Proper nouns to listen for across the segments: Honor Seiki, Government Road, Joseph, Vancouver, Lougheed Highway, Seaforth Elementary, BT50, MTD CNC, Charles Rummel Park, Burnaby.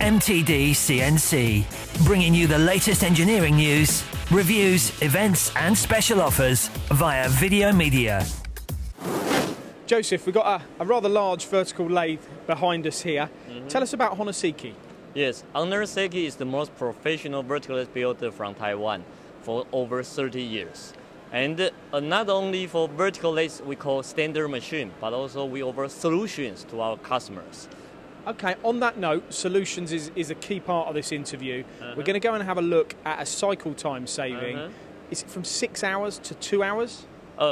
MTD CNC, bringing you the latest engineering news, reviews, events and special offers via video media. Joseph, we've got a rather large vertical lathe behind us here. Tell us about Honor Seiki. Yes, Honor Seiki is the most professional vertical lathe builder from Taiwan for over 30 years. And not only for vertical lathes we call standard machine, but also we offer solutions to our customers. Okay, on that note, solutions is a key part of this interview. We're going to go and have a look at a cycle time saving. Is it from 6 hours to 2 hours?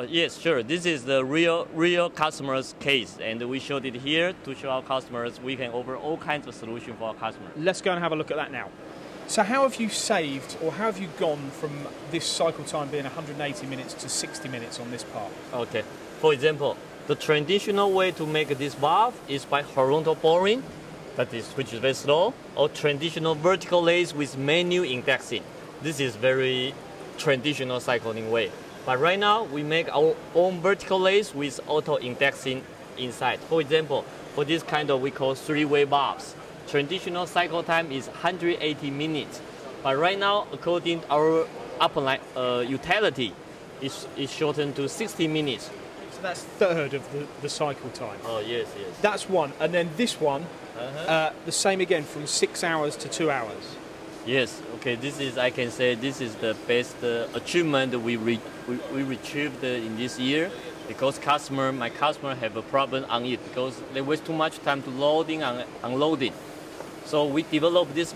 Yes, sure. This is the real customer's case, and we showed it here to show our customers we can offer all kinds of solutions for our customers. Let's go and have a look at that now. So how have you saved, or how have you gone from this cycle time being 180 minutes to 60 minutes on this part? Okay. For example, the traditional way to make this valve is by horizontal boring, which is very slow, or traditional vertical lathe with manual indexing. This is very traditional cycling way. But right now, we make our own vertical lathe with auto indexing inside. For example, for this kind of we call three-way valves. Traditional cycle time is 180 minutes, but right now, according to our upline utility, it's shortened to 60 minutes. So that's a third of the cycle time. Oh, yes, yes. That's one. And then this one, the same again, from 6 hours to 2 hours. Yes, okay, this is, I can say, this is the best achievement we achieved in this year, because my customer have a problem on it because they waste too much time to loading and unloading. So we developed this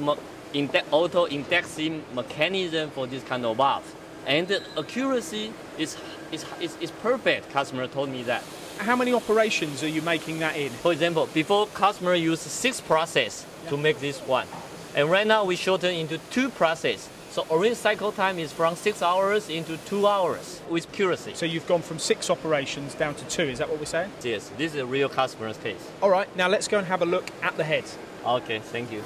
auto-indexing mechanism for this kind of valve. And the accuracy is perfect, customer told me that. How many operations are you making that in? For example, before customer used 6 process to make this one. And right now we shorten into 2 process. So original cycle time is from 6 hours into 2 hours with accuracy. So you've gone from 6 operations down to 2, is that what we're saying? Yes, this is a real customer's case. All right, now let's go and have a look at the head. Okay, thank you.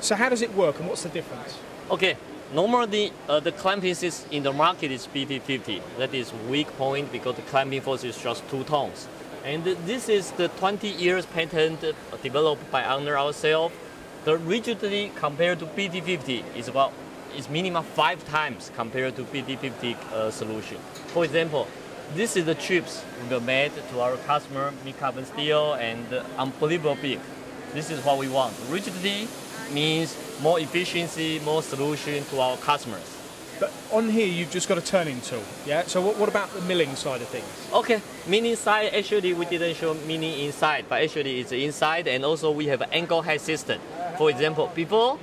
So how does it work and what's the difference? Okay, normally the clamping system in the market is BT50. That is weak point because the clamping force is just 2 tons. And this is the 20 years patent developed by Honor ourselves. The rigidity compared to BT50 is about minimum 5 times compared to BT50 solution. For example, this is the chips we made to our customer, made carbon steel and unbelievable big. This is what we want. Rigidity means more efficiency, more solution to our customers. But on here, you've just got a turning tool, yeah? So what about the milling side of things? Okay, milling side, actually we didn't show milling inside, but actually it's inside, and also we have an angle head system. For example, before,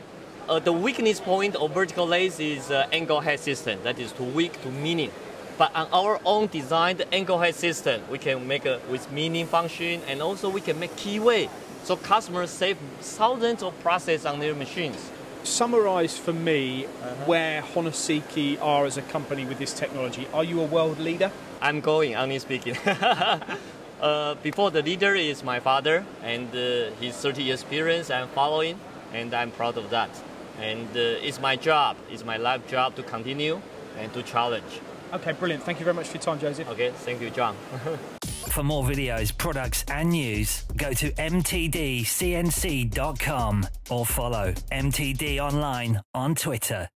the weakness point of vertical lathe is angle head system, that is too weak to milling. But on our own designed angle head system, we can make it with milling function, and also we can make keyway. So customers save thousands of process on their machines. Summarise for me where Honor Seiki are as a company with this technology. Are you a world leader? I'm going, honestly speaking. Before the leader is my father, and his 30 years experience I'm following, and I'm proud of that. And it's my job, it's my life job to continue and to challenge. Okay, brilliant. Thank you very much for your time, Joseph. Okay, thank you, John. For more videos, products and news, go to mtdcnc.com or follow MTD Online on Twitter.